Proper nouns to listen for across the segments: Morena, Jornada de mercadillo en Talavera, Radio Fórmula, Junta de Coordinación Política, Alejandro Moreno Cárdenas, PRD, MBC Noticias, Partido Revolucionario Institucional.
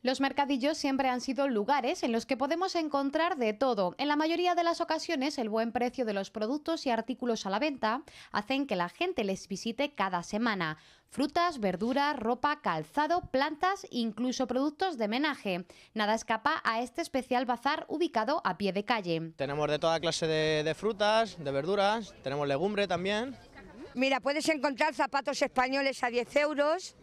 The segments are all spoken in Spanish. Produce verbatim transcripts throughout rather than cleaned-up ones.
Los mercadillos siempre han sido lugares en los que podemos encontrar de todo. En la mayoría de las ocasiones, el buen precio de los productos y artículos a la venta hacen que la gente les visite cada semana. Frutas, verduras, ropa, calzado, plantas, incluso productos de menaje. Nada escapa a este especial bazar ubicado a pie de calle. Tenemos de toda clase de, de frutas, de verduras, tenemos legumbre también. Mira, puedes encontrar zapatos españoles a diez euros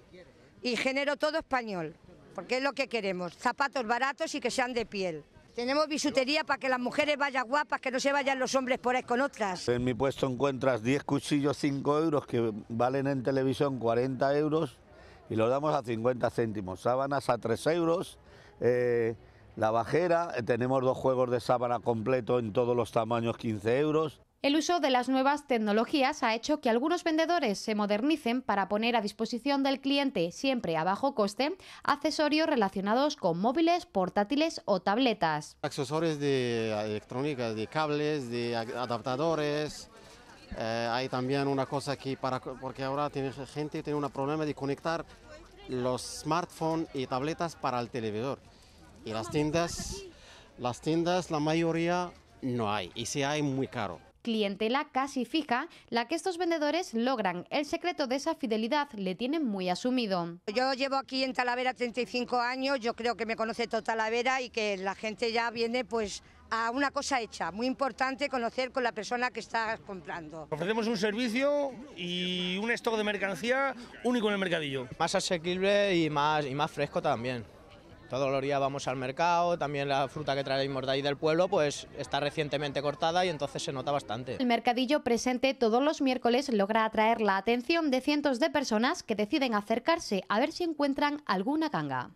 y género todo español. Porque es lo que queremos, zapatos baratos y que sean de piel. Tenemos bisutería para que las mujeres vayan guapas, que no se vayan los hombres por ahí con otras. En mi puesto encuentras diez cuchillos cinco euros que valen en televisión cuarenta euros y los damos a cincuenta céntimos. Sábanas a tres euros, eh, la bajera, tenemos dos juegos de sábana completo en todos los tamaños, quince euros. El uso de las nuevas tecnologías ha hecho que algunos vendedores se modernicen para poner a disposición del cliente, siempre a bajo coste, accesorios relacionados con móviles, portátiles o tabletas. Accesorios de electrónica, de cables, de adaptadores. Eh, hay también una cosa aquí, para, porque ahora tiene, gente tiene un problema de conectar los smartphones y tabletas para el televisor. Y las tiendas, las tiendas la mayoría no hay, y si hay, muy caro. Clientela casi fija, la que estos vendedores logran. El secreto de esa fidelidad le tienen muy asumido. Yo llevo aquí en Talavera treinta y cinco años, yo creo que me conoce toda Talavera y que la gente ya viene pues a una cosa hecha, muy importante conocer con la persona que está comprando. Ofrecemos un servicio y un stock de mercancía único en el mercadillo. Más asequible y más, y más fresco también. Todos los días vamos al mercado, también la fruta que traemos de ahí del pueblo pues está recientemente cortada y entonces se nota bastante. El mercadillo presente todos los miércoles logra atraer la atención de cientos de personas que deciden acercarse a ver si encuentran alguna ganga.